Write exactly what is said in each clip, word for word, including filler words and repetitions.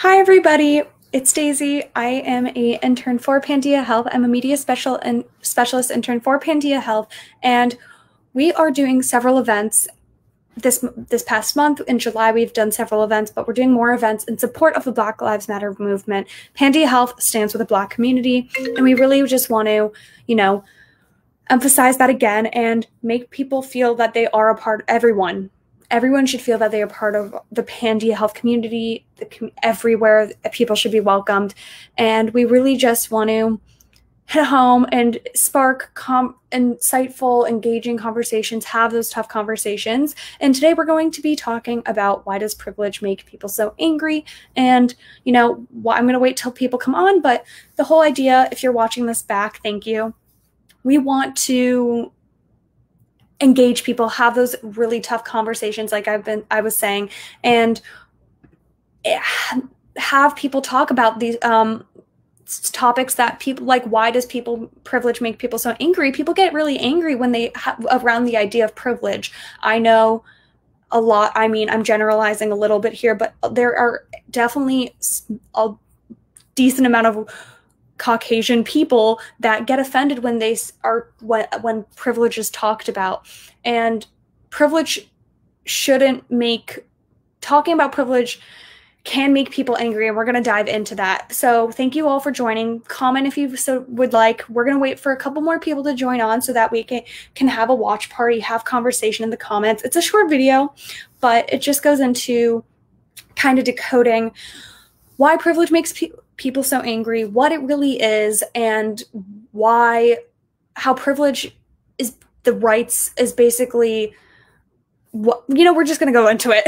Hi everybody, it's Daisy. I am a intern for Pandia Health. I'm a media special and specialist intern for Pandia Health, and we are doing several events this this past month. In July, we've done several events, but we're doing more events in support of the Black Lives Matter movement. Pandia Health stands with the Black community, and we really just want to, you know, emphasize that again and make people feel that they are a part of everyone. Everyone should feel that they are part of the Pandia Health community. The com everywhere people should be welcomed. And we really just want to hit home and spark com insightful, engaging conversations, have those tough conversations. And today we're going to be talking about why does privilege make people so angry? And, you know, why, I'm going to wait till people come on, but the whole idea, if you're watching this back, thank you. We want to engage people, have those really tough conversations, like I've been, I was saying, and have people talk about these um, topics that people like. Why does people privilege make people so angry? People get really angry when they ha around the idea of privilege. I know a lot. I mean, I'm generalizing a little bit here, but there are definitely a decent amount of Caucasian people that get offended when they are when, when privilege is talked about. And privilege shouldn't make talking about privilege can make people angry, and we're going to dive into that. So thank you all for joining. Comment if you so would like. We're going to wait for a couple more people to join on so that we can, can have a watch party, have conversation in the comments. It's a short video, but it just goes into kind of decoding why privilege makes people people so angry, what it really is, and why, how privilege is the rights is basically what, you know, we're just going to go into it.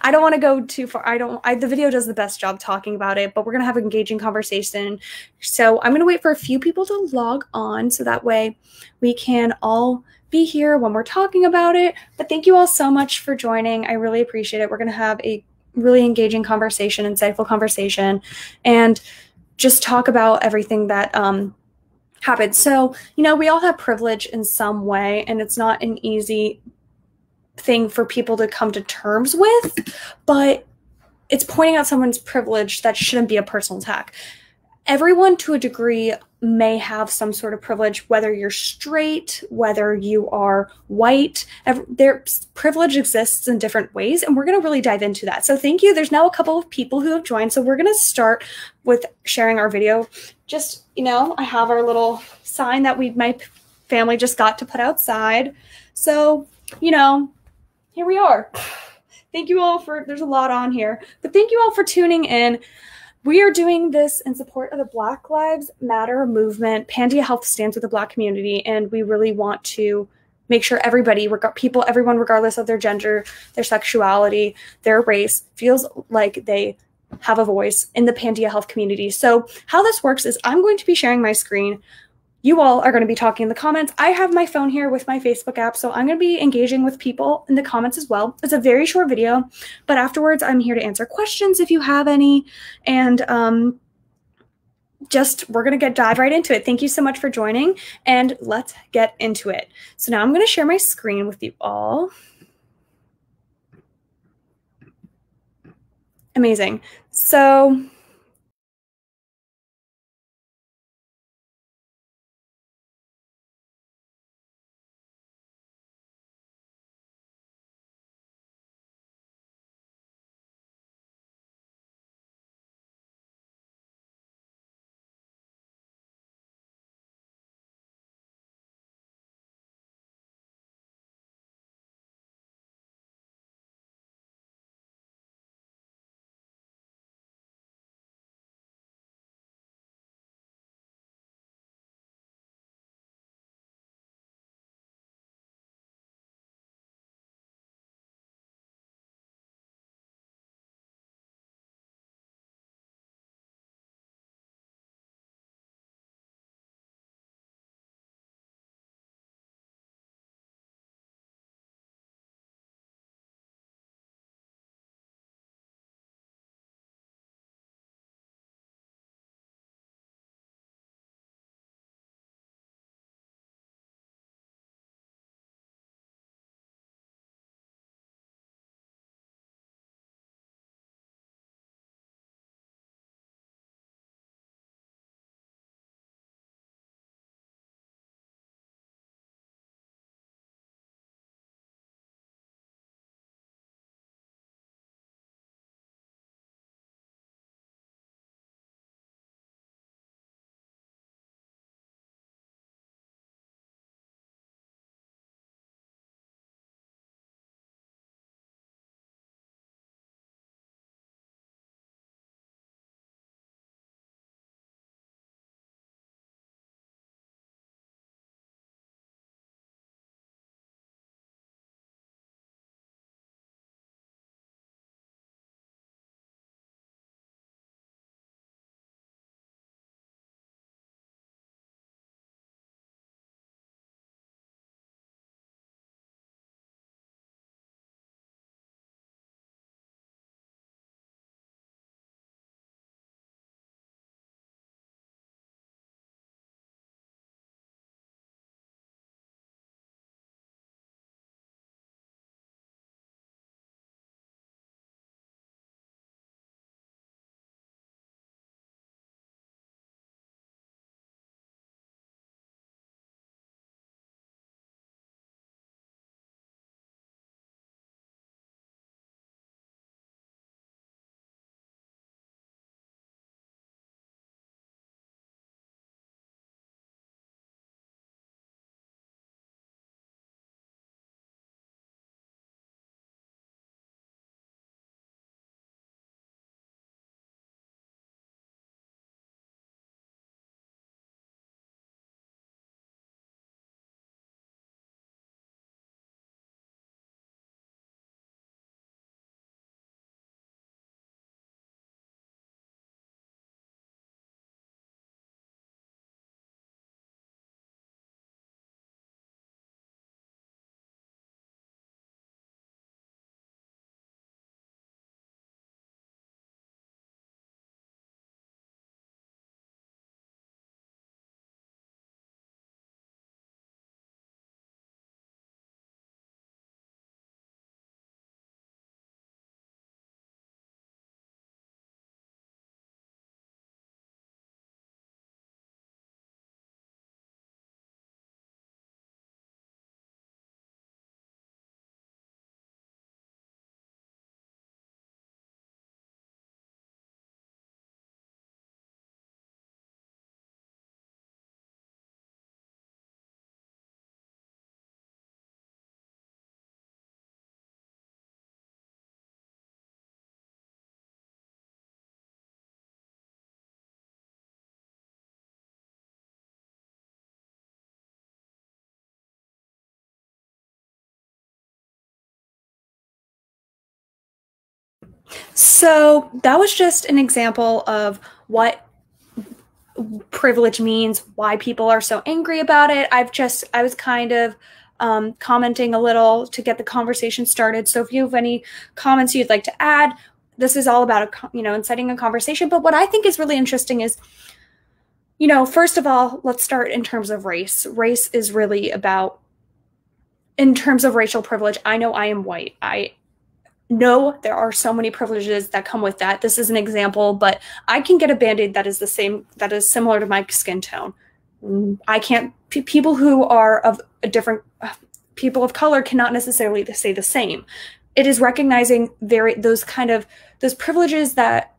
I don't want to go too far. I don't, I, the video does the best job talking about it, but we're going to have an engaging conversation. So I'm going to wait for a few people to log on so that way we can all be here when we're talking about it. But thank you all so much for joining. I really appreciate it. We're going to have a really engaging conversation, insightful conversation, and just talk about everything that um, happened. So, you know, we all have privilege in some way, and it's not an easy thing for people to come to terms with, but it's pointing out someone's privilege that shouldn't be a personal attack. Everyone to a degree may have some sort of privilege, whether you're straight, whether you are white. Their privilege exists in different ways, and we're going to really dive into that. So thank you. There's now a couple of people who have joined, so we're going to start with sharing our video. Just, you know, I have our little sign that we my family just got to put outside. So, you know, here we are. Thank you all for, there's a lot on here, but thank you all for tuning in. We are doing this in support of the Black Lives Matter movement. Pandia Health stands with the Black community, and we really want to make sure everybody, people, everyone, regardless of their gender, their sexuality, their race, feels like they have a voice in the Pandia Health community. So how this works is I'm going to be sharing my screen. You all are going to be talking in the comments. I have my phone here with my Facebook app, so I'm going to be engaging with people in the comments as well. It's a very short video, but afterwards I'm here to answer questions if you have any. And um, just we're going to get dive right into it. Thank you so much for joining, and let's get into it. So now I'm going to share my screen with you all. Amazing. So So that was just an example of what privilege means, why people are so angry about it. I've just, I was kind of um, commenting a little to get the conversation started. So if you have any comments you'd like to add, this is all about, a, you know, inciting a conversation. But what I think is really interesting is, you know, first of all, let's start in terms of race. Race is really about, in terms of racial privilege, I know I am white. I know there are so many privileges that come with that. This is an example, but I can get a Band-Aid that is the same, that is similar to my skin tone. I can't, p- people who are of a different, uh, people of color cannot necessarily say the same. It is recognizing very, those kind of, those privileges that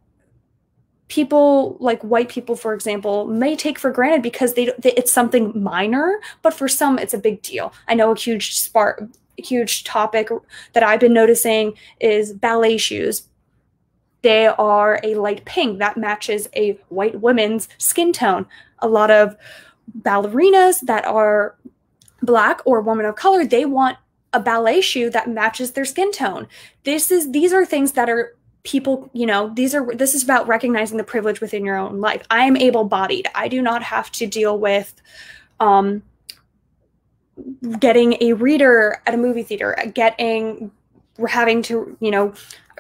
people like white people, for example, may take for granted because they, they it's something minor, but for some it's a big deal. I know a huge spark, a huge topic that I've been noticing is ballet shoes. They are a light pink that matches a white woman's skin tone. A lot of ballerinas that are black or women of color, they want a ballet shoe that matches their skin tone. This is, these are things that are people, you know, these are, this is about recognizing the privilege within your own life. I am able-bodied. I do not have to deal with um, getting a reader at a movie theater, getting, having to, you know,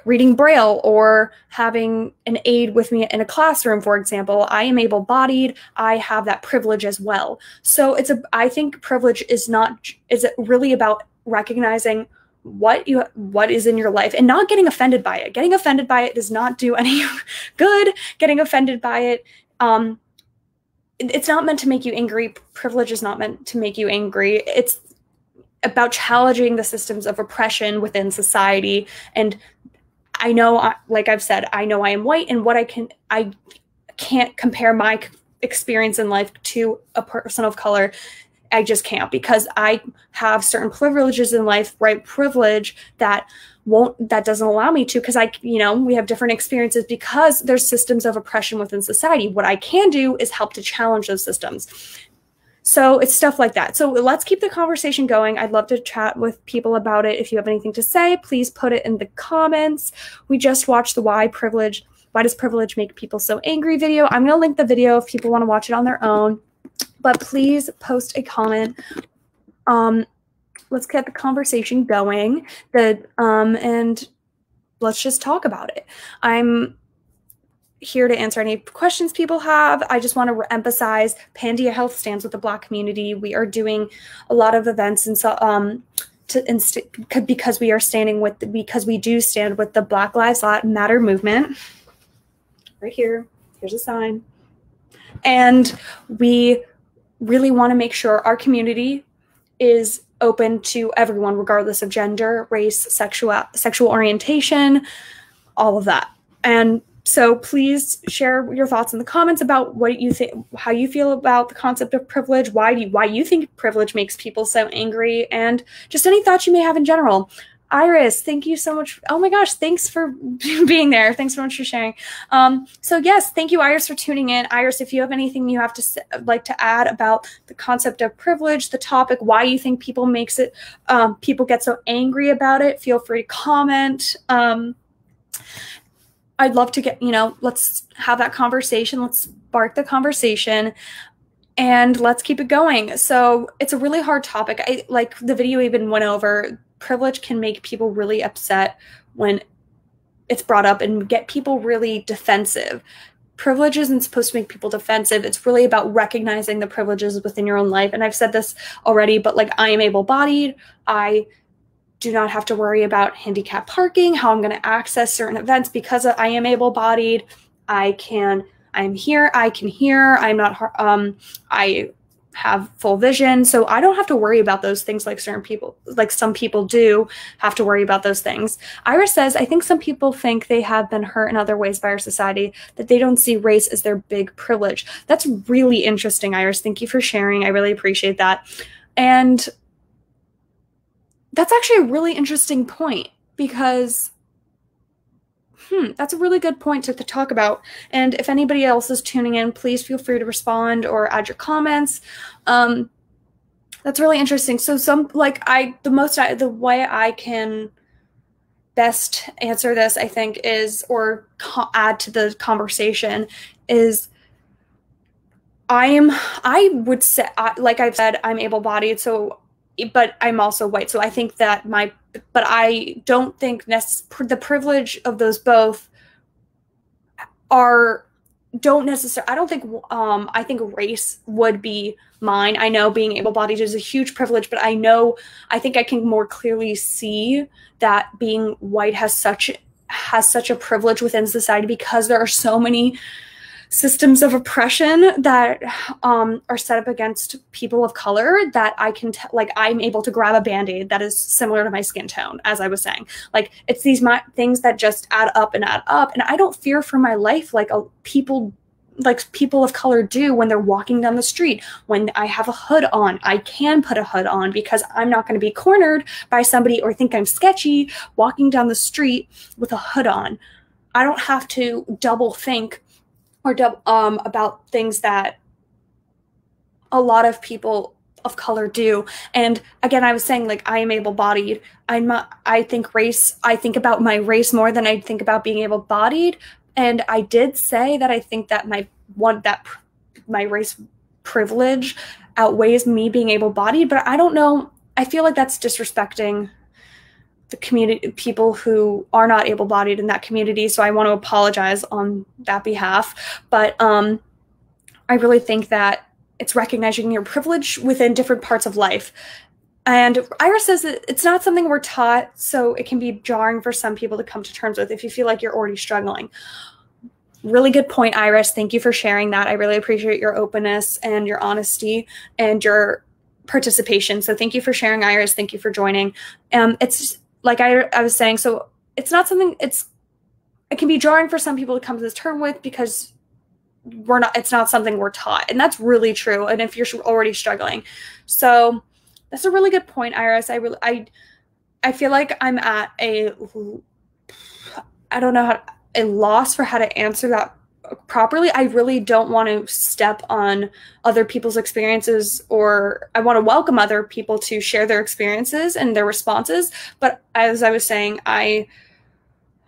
reading Braille or having an aide with me in a classroom, for example. I am able-bodied. I have that privilege as well. So it's a, I think privilege is not, is really about recognizing what you what is in your life and not getting offended by it. Getting offended by it does not do any good. Getting offended by it, um, it's not meant to make you angry. Privilege is not meant to make you angry. It's about challenging the systems of oppression within society. And I know, like I've said, I know I am white, and what I can, I can't compare my experience in life to a person of color. I just can't, because I have certain privileges in life, right? Privilege that won't, that doesn't allow me to, because I, you know, we have different experiences because there's systems of oppression within society. What I can do is help to challenge those systems. So it's stuff like that. So let's keep the conversation going. I'd love to chat with people about it. If you have anything to say, please put it in the comments. We just watched the Why Privilege, Why Does Privilege Make People So Angry video. I'm going to link the video if people want to watch it on their own. But please post a comment. Um, let's get the conversation going. The, um, and let's just talk about it. I'm here to answer any questions people have. I just want to emphasize Pandia Health stands with the Black community. We are doing a lot of events and so, um, to inst- because we are standing with, the, because we do stand with the Black Lives Matter movement. Right here, here's a sign. And we really want to make sure our community is open to everyone, regardless of gender, race, sexual sexual orientation, all of that. And so please share your thoughts in the comments about what you think, how you feel about the concept of privilege, why do you, why you think privilege makes people so angry, and just any thoughts you may have in general. Iris, thank you so much. Oh my gosh, thanks for being there. Thanks so much for sharing. Um, so yes, thank you, Iris, for tuning in. Iris, if you have anything you have to like to add about the concept of privilege, the topic, why you think people makes it, um, people get so angry about it, feel free to comment. Um, I'd love to get, you know, let's have that conversation. Let's spark the conversation. And let's keep it going. So it's a really hard topic. I, like the video even went over, privilege can make people really upset when it's brought up and get people really defensive. Privilege isn't supposed to make people defensive. It's really about recognizing the privileges within your own life. And I've said this already, but like I am able-bodied. I do not have to worry about handicapped parking, how I'm going to access certain events because I am able-bodied. I can... I'm here, I can hear, I'm not, um, I have full vision. So I don't have to worry about those things like certain people, like some people do have to worry about those things. Iris says, I think some people think they have been hurt in other ways by our society, that they don't see race as their big privilege. That's really interesting, Iris. Thank you for sharing. I really appreciate that. And that's actually a really interesting point because Hmm, that's a really good point to, to talk about. And if anybody else is tuning in, please feel free to respond or add your comments. Um, that's really interesting. So some, like I, the most, I, the way I can best answer this, I think, is, or co- add to the conversation, is I am, I would say, I, like I've said, I'm able-bodied, so, but I'm also white. So I think that my, but I don't think necess- the privilege of those both are, don't necessarily, I don't think, um, I think race would be mine. I know being able-bodied is a huge privilege, but I know, I think I can more clearly see that being white has such, has such a privilege within society, because there are so many systems of oppression that um, are set up against people of color, that I can, t like I'm able to grab a Band-Aid that is similar to my skin tone, as I was saying. Like, it's these my things that just add up and add up. And I don't fear for my life like a, people, like people of color do when they're walking down the street. When I have a hood on, I can put a hood on because I'm not going to be cornered by somebody or think I'm sketchy walking down the street with a hood on. I don't have to double think or um, about things that a lot of people of color do. And again, I was saying, like, I am able-bodied. I'm not, I think race, I think about my race more than I think about being able-bodied. And I did say that I think that my one, that pr my race privilege outweighs me being able-bodied, but I don't know. I feel like that's disrespecting the community, people who are not able-bodied in that community. So I want to apologize on that behalf. But um, I really think that it's recognizing your privilege within different parts of life. And Ira says that it's not something we're taught, so it can be jarring for some people to come to terms with if you feel like you're already struggling. Really good point, Iris. Thank you for sharing that. I really appreciate your openness and your honesty and your participation. So thank you for sharing, Iris. Thank you for joining. Um, it's Like I, I was saying, so it's not something, it's, it can be jarring for some people to come to this term with because we're not, it's not something we're taught. And that's really true. And if you're already struggling. So that's a really good point, Iris. I really, I, I feel like I'm at a, I don't know how, a loss for how to answer that properly. I really don't want to step on other people's experiences, or I want to welcome other people to share their experiences and their responses. But as I was saying, I,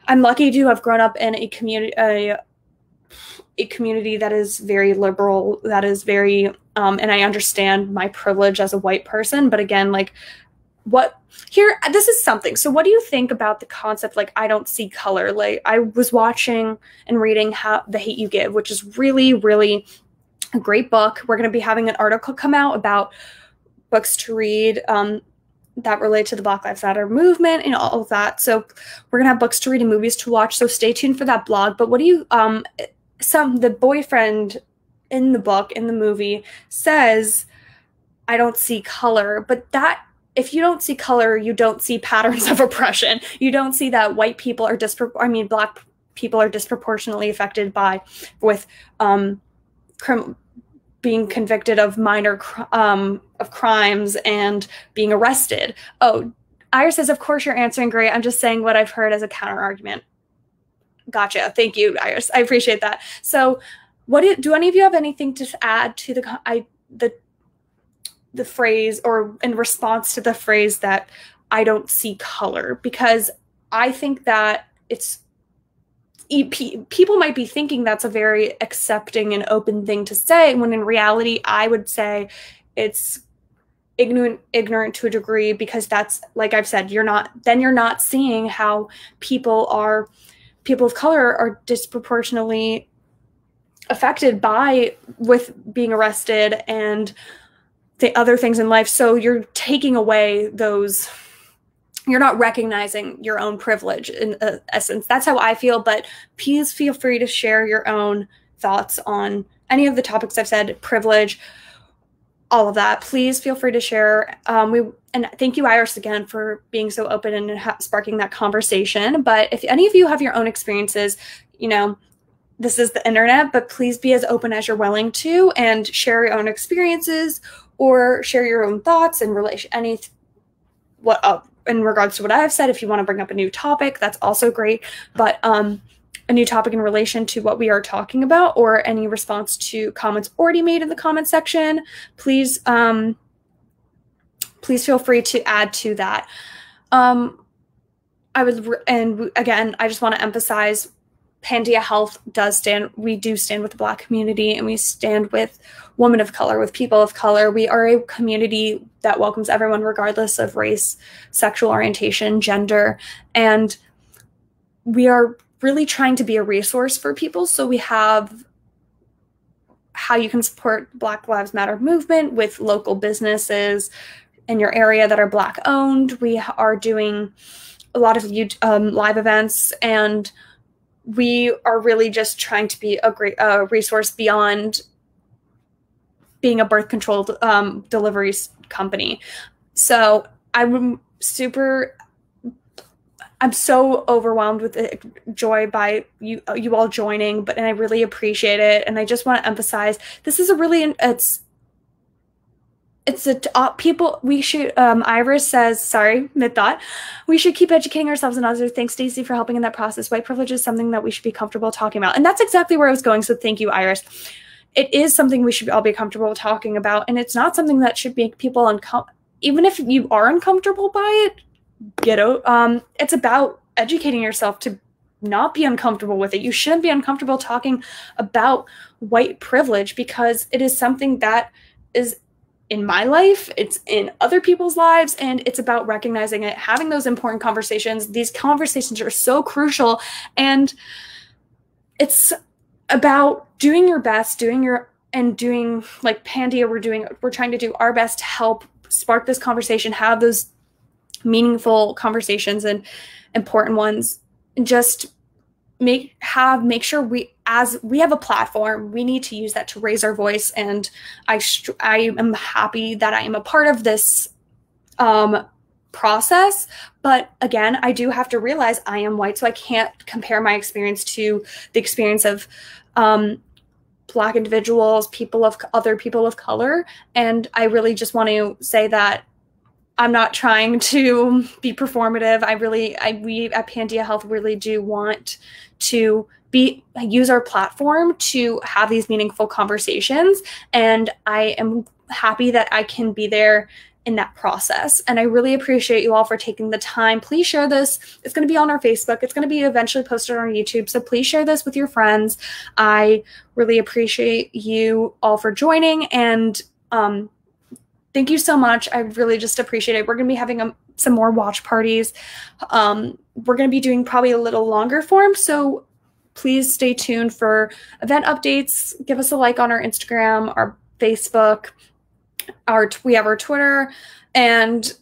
I'm lucky to have grown up in a community, a, a community that is very liberal, that is very, um, and I understand my privilege as a white person. But again, like what here, this is something. So what do you think about the concept? Like, I don't see color. Like, I was watching and reading how The Hate You Give, which is really, really a great book. We're going to be having an article come out about books to read um, that relate to the Black Lives Matter movement and all of that. So we're going to have books to read and movies to watch. So stay tuned for that blog. But what do you, um, some, the boyfriend in the book, in the movie says, I don't see color, but that, if you don't see color, you don't see patterns of oppression. You don't see that white people are dispro- I mean, black people are disproportionately affected by, with um, crim being convicted of minor cr um, of crimes and being arrested. Oh, Ira says, of course you're answering great. I'm just saying what I've heard as a counter argument. Gotcha. Thank you, Iris. I appreciate that. So, what do, do any of you have anything to add to the I the the phrase, or in response to the phrase that I don't see color? Because I think that it's, people might be thinking that's a very accepting and open thing to say, when in reality, I would say it's ignorant, ignorant to a degree, because that's, like I've said, you're not, then you're not seeing how people are, people of color are disproportionately affected by, with being arrested and the other things in life. So you're taking away those, you're not recognizing your own privilege in uh, essence. That's how I feel, but please feel free to share your own thoughts on any of the topics I've said, privilege, all of that. Please feel free to share. Um, we and thank you, Iris, again, for being so open and ha sparking that conversation. But if any of you have your own experiences, you know, this is the internet, but please be as open as you're willing to and share your own experiences, or share your own thoughts in relation any what uh, in regards to what I've said. If you want to bring up a new topic, that's also great. But um, a new topic in relation to what we are talking about, or any response to comments already made in the comment section, please um, please feel free to add to that. Um, I would, re and again, I just want to emphasize Pandia Health does stand, we do stand with the Black community, and we stand with women of color, with people of color. We are a community that welcomes everyone regardless of race, sexual orientation, gender, and we are really trying to be a resource for people. So we have how you can support Black Lives Matter movement with local businesses in your area that are Black owned. We are doing a lot of um, live events, and we are really just trying to be a great uh, resource beyond being a birth control um, deliveries company. So I'm super, I'm so overwhelmed with the joy by you you all joining, but and I really appreciate it. And I just want to emphasize, this is a really, it's, it's a, uh, people, we should, um, Iris says, sorry, mid-thought, we should keep educating ourselves and others. Thanks, Daisy, for helping in that process. White privilege is something that we should be comfortable talking about. And that's exactly where I was going, so thank you, Iris. It is something we should all be comfortable talking about, and it's not something that should make people uncomfortable. Even if you are uncomfortable by it, get out. Um, it's about educating yourself to not be uncomfortable with it. You shouldn't be uncomfortable talking about white privilege, because it is something that is in my life, it's in other people's lives, and it's about recognizing it, having those important conversations. These conversations are so crucial, and it's about doing your best, doing your, and doing, like Pandia, we're doing, we're trying to do our best to help spark this conversation, have those meaningful conversations and important ones, and just make, have, make sure we, as we have a platform, we need to use that to raise our voice. And I, I am happy that I am a part of this um, process. But again, I do have to realize I am white, so I can't compare my experience to the experience of um, Black individuals, people of other people of color. And I really just want to say that I'm not trying to be performative. I really, I, we at Pandia Health really do want to Be, use our platform to have these meaningful conversations, and I am happy that I can be there in that process. And I really appreciate you all for taking the time. Please share this. It's going to be on our Facebook. It's going to be eventually posted on our YouTube, so please share this with your friends. I really appreciate you all for joining, and um, thank you so much. I really just appreciate it. We're going to be having a, some more watch parties. Um, we're going to be doing probably a little longer form, so please stay tuned for event updates. Give us a like on our Instagram, our Facebook, our we have our Twitter, and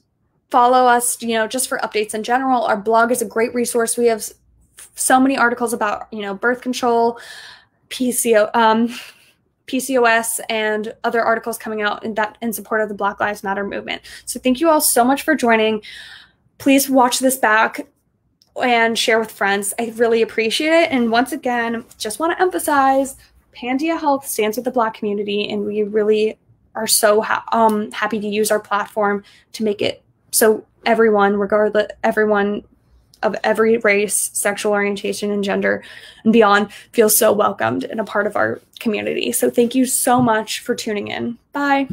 follow us, you know, just for updates in general. Our blog is a great resource. We have so many articles about, you know, birth control, P C O, um, P C O S, and other articles coming out in, that, in support of the Black Lives Matter movement. So thank you all so much for joining. Please watch this back and share with friends. I really appreciate it. And once again, just want to emphasize, Pandia Health stands with the Black community, and we really are so ha um, happy to use our platform to make it so everyone, regardless, everyone of every race, sexual orientation, and gender and beyond feels so welcomed and a part of our community. So thank you so much for tuning in. Bye.